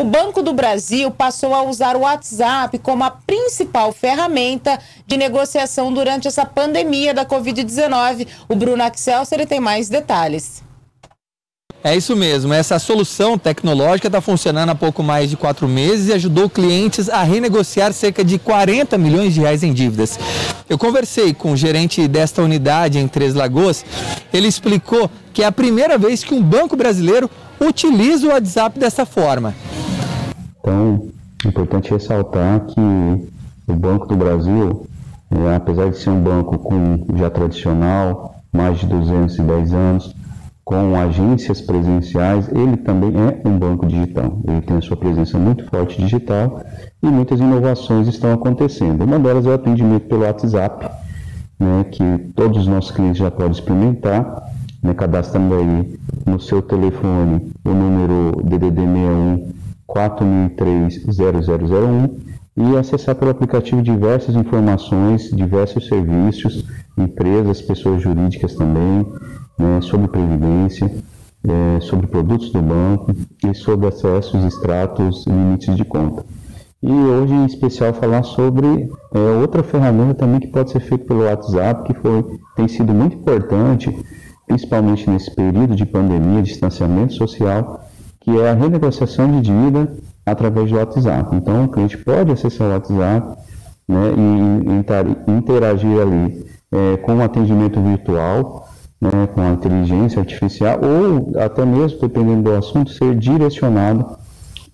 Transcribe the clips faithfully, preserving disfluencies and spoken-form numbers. O Banco do Brasil passou a usar o WhatsApp como a principal ferramenta de negociação durante essa pandemia da covid dezenove. O Bruno Axel ele tem mais detalhes. É isso mesmo, essa solução tecnológica está funcionando há pouco mais de quatro meses e ajudou clientes a renegociar cerca de quarenta milhões de reais em dívidas. Eu conversei com o gerente desta unidade em Três Lagoas, ele explicou que é a primeira vez que um banco brasileiro utiliza o WhatsApp dessa forma. Então, é importante ressaltar que o Banco do Brasil, é, apesar de ser um banco com, já tradicional, mais de duzentos e dez anos, com agências presenciais, ele também é um banco digital. Ele tem a sua presença muito forte digital e muitas inovações estão acontecendo. Uma delas é o atendimento pelo WhatsApp, né, que todos os nossos clientes já podem experimentar, né, cadastrando aí no seu telefone o número D D D seis um quatro zero zero três zero zero zero um e acessar pelo aplicativo diversas informações, diversos serviços, empresas, pessoas jurídicas também, né, sobre previdência, é, sobre produtos do banco e sobre acessos, extratos e limites de conta. E hoje, em especial, falar sobre é, outra ferramenta também que pode ser feita pelo WhatsApp, que foi, tem sido muito importante, principalmente nesse período de pandemia, distanciamento social, que é a renegociação de dívida através do WhatsApp. Então, o cliente pode acessar o WhatsApp, né, e interagir ali é, com o atendimento virtual, né, com a inteligência artificial, ou até mesmo, dependendo do assunto, ser direcionado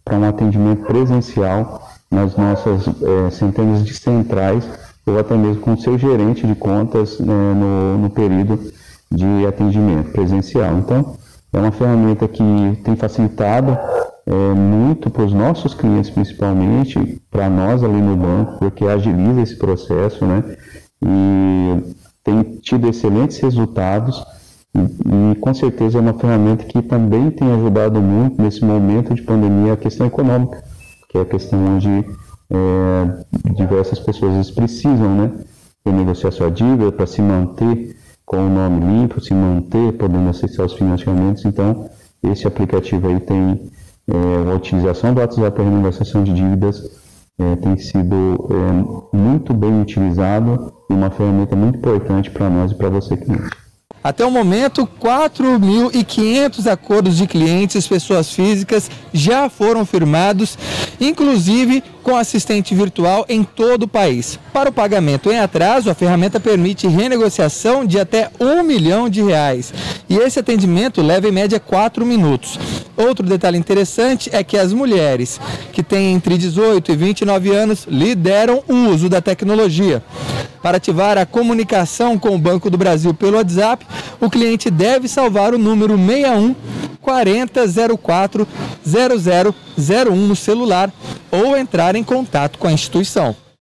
para um atendimento presencial nas nossas é, centenas de centrais, ou até mesmo com o seu gerente de contas, né, no, no período de atendimento presencial. Então, é uma ferramenta que tem facilitado é, muito para os nossos clientes, principalmente para nós ali no banco, porque agiliza esse processo, né? E tem tido excelentes resultados e, e com certeza é uma ferramenta que também tem ajudado muito nesse momento de pandemia a questão econômica, que é a questão onde é, diversas pessoas precisam, né, renegociar sua dívida para se manter com o nome limpo, se manter podendo acessar os financiamentos. Então, esse aplicativo aí tem é, a utilização do WhatsApp para renegociação de dívidas, é, tem sido é, muito bem utilizado e uma ferramenta muito importante para nós e para você, cliente. Até o momento, quatro mil e quinhentos acordos de clientes, pessoas físicas, já foram firmados, inclusive com assistente virtual em todo o país. Para o pagamento em atraso, a ferramenta permite renegociação de até um milhão de reais. E esse atendimento leva em média quatro minutos. Outro detalhe interessante é que as mulheres que têm entre dezoito e vinte e nove anos lideram o uso da tecnologia. Para ativar a comunicação com o Banco do Brasil pelo WhatsApp, o cliente deve salvar o número seis um quatro zero zero quatro zero zero zero um no celular ou entrar em contato com a instituição.